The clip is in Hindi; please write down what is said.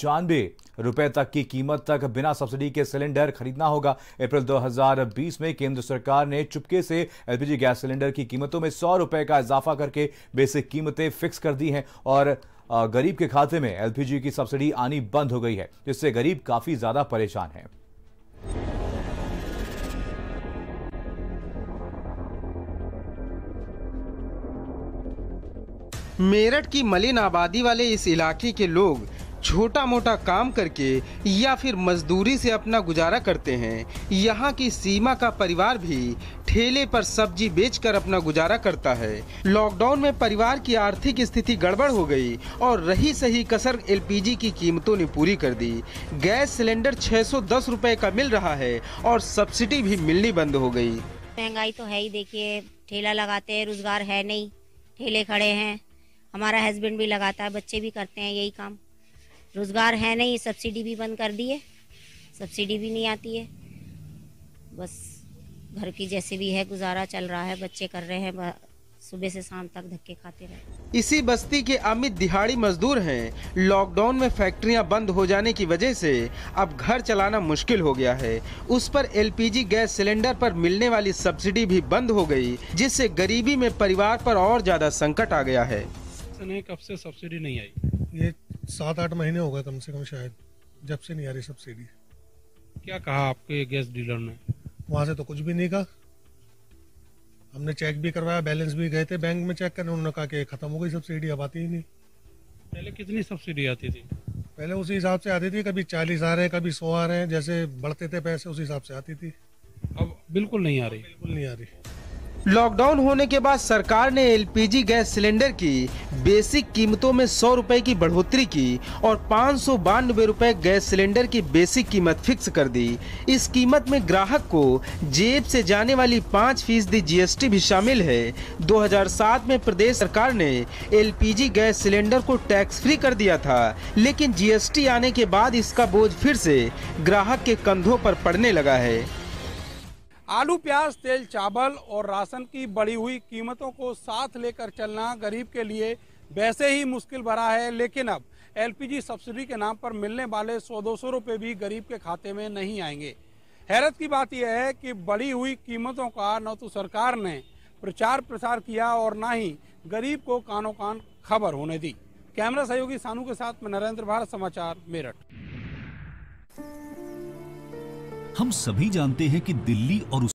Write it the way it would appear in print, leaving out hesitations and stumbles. ₹95 तक की कीमत तक बिना सब्सिडी के सिलेंडर खरीदना होगा। अप्रैल 2020 में केंद्र सरकार ने चुपके से एलपीजी गैस सिलेंडर की कीमतों में ₹100 का इजाफा करके बेसिक कीमतें फिक्स कर दी हैं और गरीब के खाते में एलपीजी की सब्सिडी आनी बंद हो गई है, जिससे गरीब काफी ज्यादा परेशान है। मेरठ की मलिन आबादी वाले इस इलाके के लोग छोटा मोटा काम करके या फिर मजदूरी से अपना गुजारा करते हैं। यहाँ की सीमा का परिवार भी ठेले पर सब्जी बेचकर अपना गुजारा करता है। लॉकडाउन में परिवार की आर्थिक स्थिति गड़बड़ हो गई और रही सही कसर एलपीजी की कीमतों ने पूरी कर दी। गैस सिलेंडर ₹610 का मिल रहा है और सब्सिडी भी मिलनी बंद हो गई। महंगाई तो है ही, देखिए ठेला लगाते हैं, रोजगार है नहीं, ठेले खड़े हैं, हमारा हस्बैंड भी लगाता है, बच्चे भी करते हैं यही काम, रोजगार है नहीं। सब्सिडी भी बंद कर दी है, सब्सिडी भी नहीं आती है, बस घर की जैसे भी है गुजारा चल रहा है, बच्चे कर रहे हैं, सुबह से शाम तक धक्के खाते रहे। इसी बस्ती के अमित दिहाड़ी मजदूर हैं। लॉकडाउन में फैक्ट्रियां बंद हो जाने की वजह से अब घर चलाना मुश्किल हो गया है। उस पर एलपीजी गैस सिलेंडर पर मिलने वाली सब्सिडी भी बंद हो गई, जिससे गरीबी में परिवार पर और ज्यादा संकट आ गया है। कब से सब्सिडी नहीं आई, ये 7-8 महीने हो गए कम से कम शायद, जब से नहीं आ रही सब्सिडी। क्या कहा आपके गैस डीलर ने? वहाँ से तो कुछ भी नहीं कहा, हमने चेक भी करवाया, बैलेंस भी गए थे बैंक में चेक करने, उन्होंने कहा कि खत्म हो गई सब्सिडी, अब आती ही नहीं। पहले कितनी सब्सिडी आती थी? पहले उसी हिसाब से आती थी, कभी 40 आ रहे हैं, कभी 100 आ रहे हैं, जैसे बढ़ते थे पैसे उसी हिसाब से आती थी, अब बिल्कुल नहीं आ रही। बिल्कुल नहीं आ रही। लॉकडाउन होने के बाद सरकार ने एलपीजी गैस सिलेंडर की बेसिक कीमतों में ₹100 की बढ़ोतरी की और ₹592 गैस सिलेंडर की बेसिक कीमत फिक्स कर दी। इस कीमत में ग्राहक को जेब से जाने वाली 5% GST भी शामिल है। 2007 में प्रदेश सरकार ने एलपीजी गैस सिलेंडर को टैक्स फ्री कर दिया था, लेकिन GST आने के बाद इसका बोझ फिर से ग्राहक के कंधों पर पड़ने लगा है। आलू, प्याज, तेल, चावल और राशन की बढ़ी हुई कीमतों को साथ लेकर चलना गरीब के लिए वैसे ही मुश्किल भरा है, लेकिन अब एलपीजी सब्सिडी के नाम पर मिलने वाले ₹100-200 भी गरीब के खाते में नहीं आएंगे। हैरत की बात यह है कि बढ़ी हुई कीमतों का न तो सरकार ने प्रचार प्रसार किया और ना ही गरीब को कानों कान खबर होने दी। कैमरा सहयोगी सानू के साथ में नरेंद्र, भारत समाचार, मेरठ। हम सभी जानते हैं कि दिल्ली और